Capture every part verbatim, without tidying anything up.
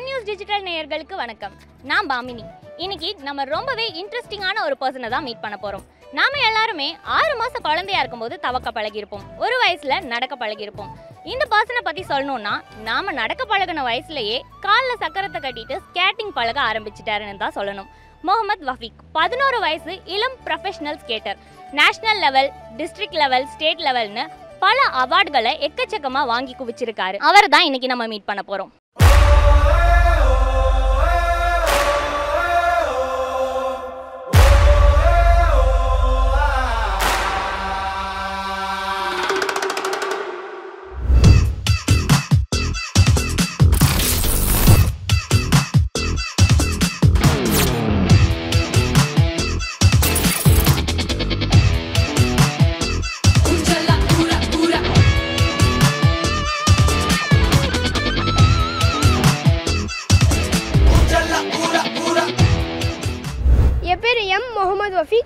One News Digital நேயர்களுக்கு வணக்கம். நான் பாமினி. இன்னைக்கு நம்ம ரொம்பவே இன்ட்ரஸ்டிங்கான ஒரு பர்சனை தான் மீட் பண்ண போறோம். நாம எல்லாரும் ஆறு மாச குழந்தையா இருக்கும்போது தவக்க பழகிருப்போம். ஒரு வயசுல நடக்க பழகிருப்போம். இந்த பர்சனை பத்தி சொல்லணும்னா நாம நடக்க பழகின வயசுலயே கால்ல சக்கரத்தை கட்டிட்டு ஸ்கேட்டிங் பழக ஆரம்பிச்சிட்டாருன்னு தான் சொல்லணும். முகமது வஃபீக் பதினோரு வயசு இளம் professional skater. National level, district level, state லெவல்னு பல அவார்டுகளை எக்கச்சக்கமா வாங்கி குவிச்சிருக்காரு. அவர் தான் இன்னைக்கு நம்ம மீட் பண்ண போறோம்.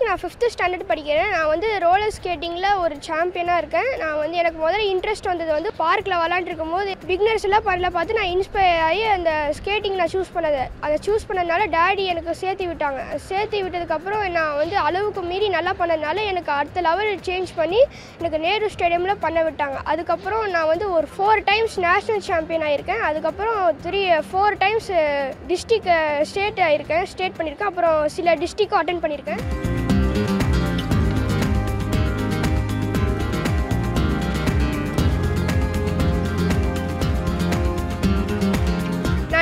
நான் ஃபிஃப்த்து ஸ்டாண்டர்ட் படிக்கிறேன். நான் வந்து ரோலர் ஸ்கேட்டிங்கில் ஒரு சாம்பியனாக இருக்கேன். நான் வந்து எனக்கு முதல்ல இன்ட்ரெஸ்ட் வந்தது வந்து பார்க்கில் விளாண்டுருக்கும் போது பிகினர்ஸ் எல்லாம் பண்ணல பார்த்து நான் இன்ஸ்பயர் ஆகி அந்த ஸ்கேட்டிங் நான் சூஸ் பண்ணது அதை சூஸ் பண்ணதுனால டேடி எனக்கு சேர்த்து விட்டாங்க. சேர்த்து விட்டதுக்கப்புறம் நான் வந்து அளவுக்கு மீறி நல்லா பண்ணதுனால எனக்கு அடுத்த லெவல் சேஞ்ச் பண்ணி எனக்கு நேரு ஸ்டேடியமில் பண்ண விட்டாங்க. அதுக்கப்புறம் நான் வந்து ஒரு ஃபோர் டைம்ஸ் நேஷ்னல் சாம்பியன் ஆகியிருக்கேன். அதுக்கப்புறம் three four times district state ஆகியிருக்கேன் ஸ்டேட் பண்ணியிருக்கேன். அப்புறம் சில டிஸ்ட்ரிக்டும் அட்டென்ட் பண்ணியிருக்கேன்.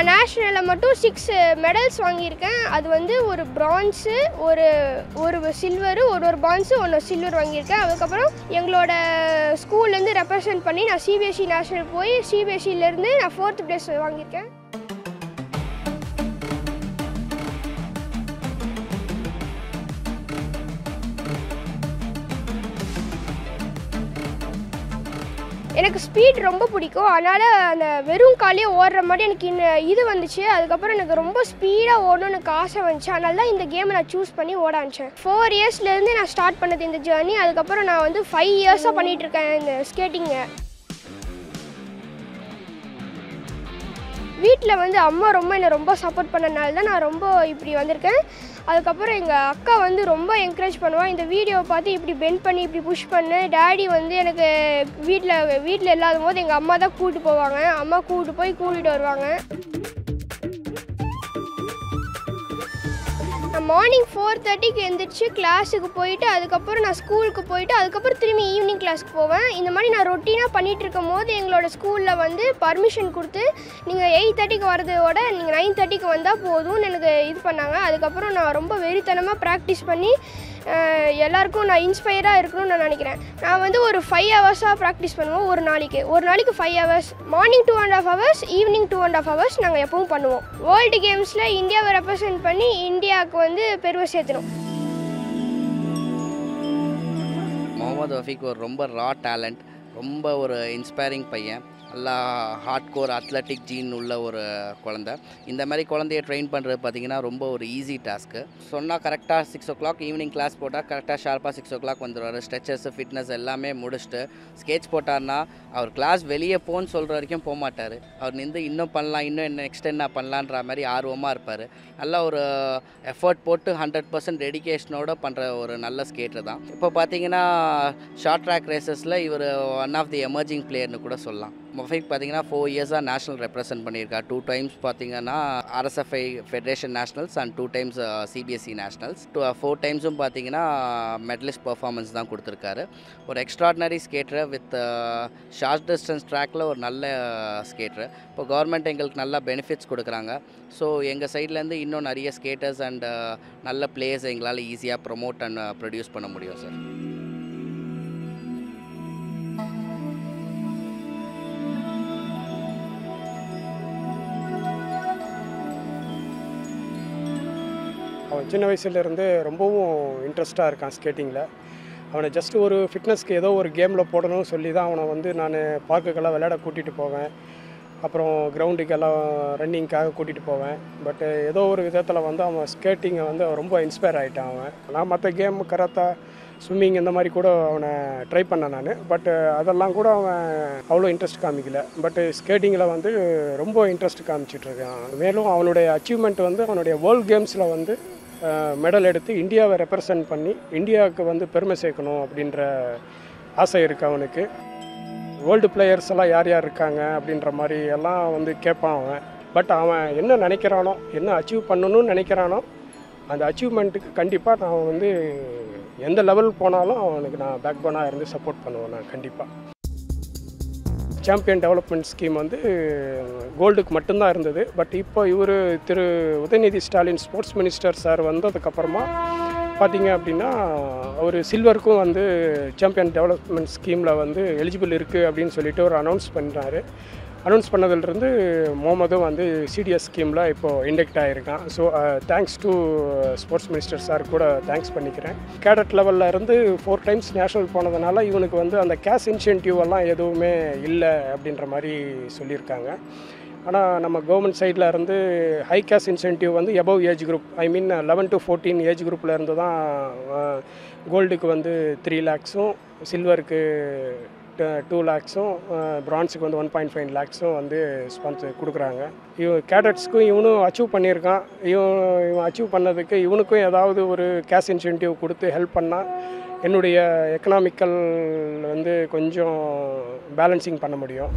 நேஷ்னலில் மட்டும் சிக்ஸ் மெடல்ஸ் வாங்கியிருக்கேன். அது வந்து ஒரு பிரான்ஸு, ஒரு ஒரு சில்வரு, ஒரு ஒரு பிரான்ஸு, ஒன்று சில்வர் வாங்கியிருக்கேன். அதுக்கப்புறம் எங்களோட ஸ்கூல்லேருந்து ரெப்ரசன்ட் பண்ணி நான் சிபிஎஸ்சி நேஷ்னல் போய் சிபிஎஸ்சிலேருந்து நான் ஃபோர்த் ப்ளேஸ் வாங்கியிருக்கேன். எனக்கு ஸ்பீட் ரொம்ப பிடிக்கும். அதனால் அந்த வெறும் காலையே ஓடுற மாதிரி எனக்கு இன்னும் இது வந்துச்சு. அதுக்கப்புறம் எனக்கு ரொம்ப ஸ்பீடாக ஓடணும்னு எனக்கு ஆசை வந்துச்சு. அதனால தான் இந்த கேமை நான் சூஸ் பண்ணி ஓட ஆரம்பித்தேன். ஃபோர் இயர்ஸ்லேருந்து நான் ஸ்டார்ட் பண்ணது இந்த ஜேர்னி. அதுக்கப்புறம் நான் வந்து ஃபைவ் இயர்ஸாக பண்ணிகிட்ருக்கேன் இந்த ஸ்கேட்டிங்கை. வீட்டில் வந்து அம்மா ரொம்ப என்னை ரொம்ப சப்போர்ட் பண்ணனால தான் நான் ரொம்ப இப்படி வந்திருக்கேன். அதுக்கப்புறம் எங்கள் அக்கா வந்து ரொம்ப என்கரேஜ் பண்ணுவாள். இந்த வீடியோவை பார்த்து இப்படி பெண்ட் பண்ணி இப்படி புஷ் பண்ணு. டேடி வந்து எனக்கு வீட்டில் வீட்டில் இல்லாத போது எங்கள் அம்மா தான் கூப்பிட்டு போவாங்க. அம்மா கூப்பிட்டு போய் கூட்டிகிட்டு வருவாங்க. நான் மார்னிங் ஃபோர் தேர்ட்டிக்கு எழுந்திரிச்சு கிளாஸுக்கு போயிட்டு அதுக்கப்புறம் நான் ஸ்கூலுக்கு போயிட்டு அதுக்கப்புறம் திரும்பி ஈவினிங் கிளாஸுக்கு போவேன். இந்த மாதிரி நான் ரொட்டீனாக பண்ணிகிட்டு இருக்கும் போது எங்களோட ஸ்கூலில் வந்து பர்மிஷன் கொடுத்து நீங்கள் எயிட் தேர்ட்டிக்கு வரதோட நீங்கள் நைன் தேர்ட்டிக்கு வந்தால் போதும்னு எனக்கு இது பண்ணாங்க. அதுக்கப்புறம் நான் ரொம்ப வெறித்தனமாக ப்ராக்டிஸ் பண்ணி எல்லாேருக்கும் நான் இன்ஸ்பயராக இருக்கணும்னு நான் நினைக்கிறேன். நான் வந்து ஒரு ஃபைவ் ஹவர்ஸாக ப்ராக்டிஸ் பண்ணுவோம். ஒரு நாளைக்கு ஒரு நாளைக்கு five hours morning two and half hours evening two and half hours நாங்கள் எப்பவும் பண்ணுவோம். வேர்ல்டு கேம்ஸில் இந்தியாவை ரெப்ரசன்ட் பண்ணி இந்தியாவுக்கு வந்து பெருமை சேர்த்தணும். முகமது வஃபீக் ஒரு ரொம்ப ரா டேலண்ட், ரொம்ப ஒரு இன்ஸ்பைரிங் பையன், நல்லா ஹார்ட் கோர் அத்லட்டிக் ஜீன் உள்ள ஒரு குழந்தை. இந்த மாதிரி குழந்தைய ட்ரெயின் பண்ணுறது பார்த்திங்கன்னா ரொம்ப ஒரு ஈஸி டாஸ்க்கு. சொன்னால் கரெக்டாக six o'clock evening class போட்டால் கரெக்டாக ஷார்ப்பாக சிக்ஸ் ஓ கிளாக் வந்துடுவார். ஸ்ட்ரெச்சஸ், ஃபிட்னஸ் எல்லாமே முடிச்சுட்டு ஸ்கேட்ச் போட்டார்னா அவர் கிளாஸ் வெளியே போன்னு சொல்கிற வரைக்கும் போக மாட்டார். அவர் நின்று இன்னும் பண்ணலாம், இன்னும் நெக்ஸ்ட் என்ன பண்ணலான்ற மாதிரி ஆர்வமாக இருப்பார். நல்லா ஒரு எஃபர்ட் போட்டு ஹண்ட்ரட் பர்சன்ட் டெடிக்கேஷனோடு பண்ணுற ஒரு நல்ல ஸ்கேட்டர் தான். இப்போ பார்த்திங்கன்னா ஷார்ட் ட்ராக் ரேசஸில் இவர் ஒன் ஆஃப் தி எமர்ஜிங் பிளேயர்னு கூட சொல்லலாம். வஃபீக் பார்த்தீங்கன்னா ஃபோர் இயர்ஸாக நேஷனல் ரெப்ரசன்ட் பண்ணியிருக்கா. டூ டைம்ஸ் பார்த்தீங்கன்னா RSFI federation nationals and two times CBSE nationals. Two four டைம்ஸும் பார்த்தீங்கன்னா மெடலிஸ்ட் பர்ஃபார்மன்ஸ் தான் கொடுத்துருக்காரு. ஒரு extraordinary skater with short distance ட்ராக்கில் ஒரு நல்ல ஸ்கேட்டர். இப்போ கவர்மெண்ட் எங்களுக்கு நல்லா பெனிஃபிட்ஸ் கொடுக்குறாங்க. ஸோ எங்கள் சைட்லேருந்து இன்னும் நிறைய ஸ்கேட்டர்ஸ் அண்ட் நல்ல பிளேயர்ஸ் எங்களால் ஈஸியாக ப்ரொமோட் அண்ட் ப்ரொடியூஸ் பண்ண முடியும் சார். அவன் சின்ன வயசுலேருந்து ரொம்பவும் இன்ட்ரெஸ்ட்டாக இருக்கான் ஸ்கேட்டிங்கில். அவனை ஜஸ்ட் ஒரு ஃபிட்னஸ்க்கு ஏதோ ஒரு கேமில் போடணும்னு சொல்லி தான் அவனை வந்து நான் பார்க்குக்கெல்லாம் விளையாட கூட்டிகிட்டு போவேன். அப்புறம் கிரவுண்டுக்கெல்லாம் ரன்னிங்காக கூட்டிகிட்டு போவேன். பட்டு ஏதோ ஒரு விதத்தில் வந்து அவன் ஸ்கேட்டிங்கை வந்து ரொம்ப இன்ஸ்பயர் ஆகிட்டான். அவன் நான் மற்ற game karate swimming and the Maricota tripe and but other Languda Holo interest Kamigla, but skating Lavande, Rombo interest Kamchitra. Melo Avloda achievement on the World Games Lavande, medal at the India represent Pani, India Kavanda Permesecono, Abdindra Asairkavaneke. World players எல்லாம் யார் யார் இருக்காங்க அப்படிங்கற மாதிரி எல்லாம் வந்து கேட்பாங்க but அவன் என்ன நினைக்கறானோ என்ன அச்சீவ் பண்ணனும்னு நினைக்கறானோ அந்த அச்சீவ்மென்ட்க்கு கண்டிப்பா நான் வந்து எந்த லெவல் போனாலும் அவனுக்கு நான் பேக்போனா இருந்து சப்போர்ட் பண்ணுவேன் நான் கண்டிப்பா சாம்பியன் டெவலப்மென்ட் ஸ்கீம் வந்து கோல்டுக்கு மட்டும் தான் இருந்தது பட் இப்போ இவரு Thiru Udhayanidhi Stalin sports minister sir வந்ததுக்கு அப்புறமா பாத்தீங்க அப்படினா ஒரு சில்வர்க்கும் வந்து சாம்பியன் டெவலப்மென்ட் ஸ்கீம்ல வந்து எலிஜிபிள் இருக்கு அப்படினு சொல்லிட்டு ஒரு அனௌன்ஸ் பண்றாரு அனௌன்ஸ் பண்ணதில இருந்து மோமது வந்து சிடிஎஸ் ஸ்கீம்ல இப்போ இண்டெக்ட் ஆயிருக்கான் so thanks to sports minister sir கூட தேங்க்ஸ் பண்ணிக்கிறேன் கேடட் லெவல்ல இருந்து நான்கு டைம்ஸ் நேஷனல் போனதனால இவனுக்கு வந்து அந்த கேஷ் இன்சென்டிவ் எல்லாம் எதுவுமே இல்ல அப்படின்ற மாதிரி சொல்லி இருக்காங்க ஆனா நம்ம கவர்மெண்ட் சைடுல இருந்து ஹை காஸ் இன்சென்டிவ் வந்து above age group I mean eleven to fourteen age groupல இருந்து தான் கோல்டுக்கு வந்து three lakhsம் சில்வருக்கு two lakhsம் பிரான்ஸ்க்கு வந்து one point five lakhsம் வந்து ஸ்பான்சர் கொடுக்கறாங்க இவ கேடட்ஸ்க்கு இவனும் அச்சீவ் பண்ணிருக்கான் இவன் அச்சீவ் பண்ணதுக்கு இவனுக்கு ஏதாவது ஒரு காஸ் இன்சென்டிவ் கொடுத்து ஹெல்ப் பண்ணா என்னுடைய எகனாமிக்கல் வந்து கொஞ்சம் பேலன்சிங் பண்ண முடியும்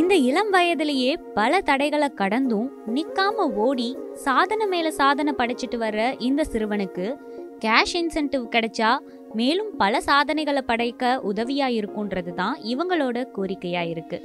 இந்த இளம் வயதிலேயே பல தடைகளை கடந்தும் நிக்காம ஓடி சாதனை மேல சாதனை படைச்சிட்டு வர்ற இந்த சிறுவனுக்கு கேஷ் இன்சென்டிவ் கிடைச்சா மேலும் பல சாதனைகளை படைக்க உதவியா இருக்கும்ன்றது தான் இவங்களோட கோரிக்கையா இருக்கு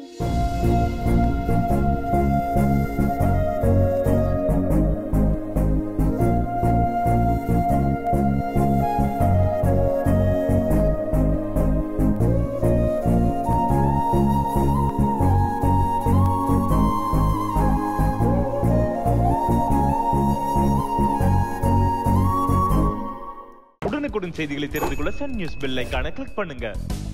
உடனுக்குடன் செய்திகளை தெரிந்து கொள்ள சன் நியூஸ் பெல் ஐகானை கிளிக் பண்ணுங்க